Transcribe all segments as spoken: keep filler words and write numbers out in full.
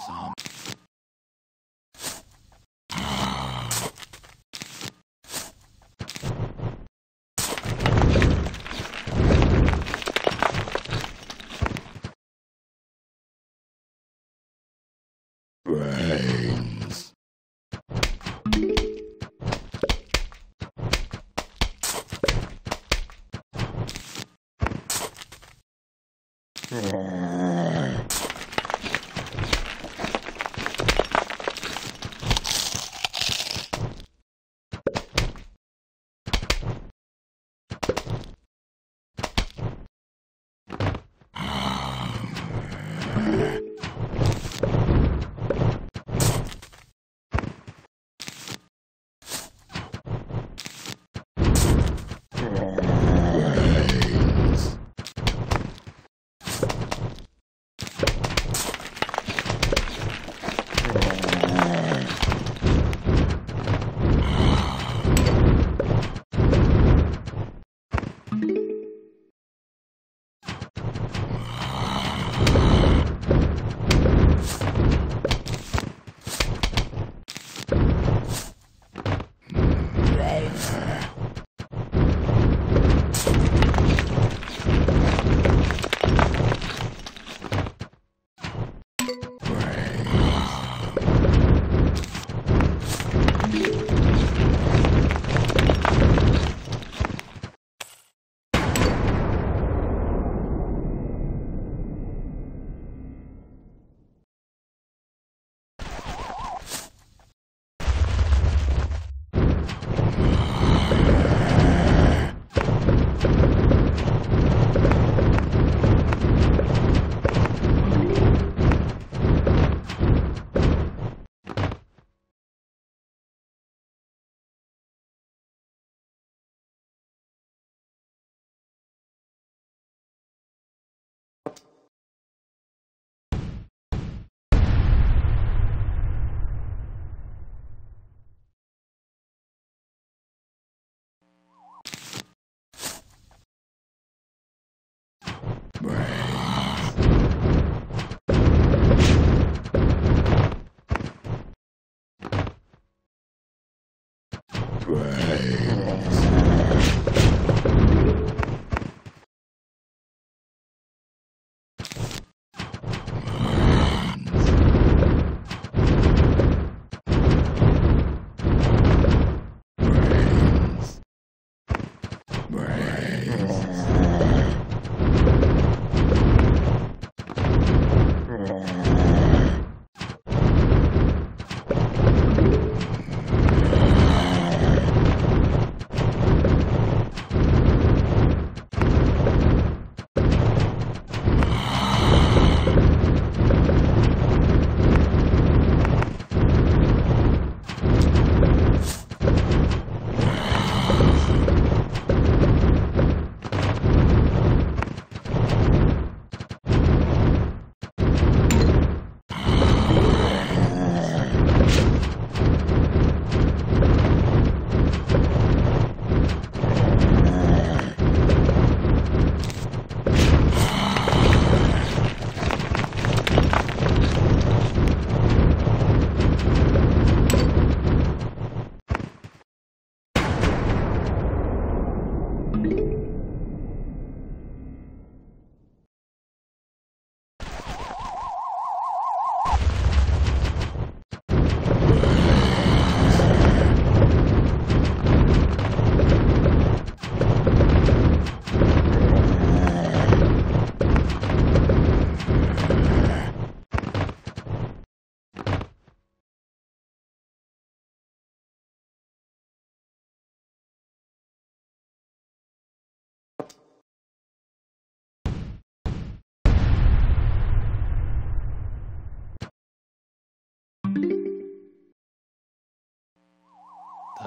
some. Brains. The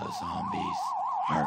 The zombies are...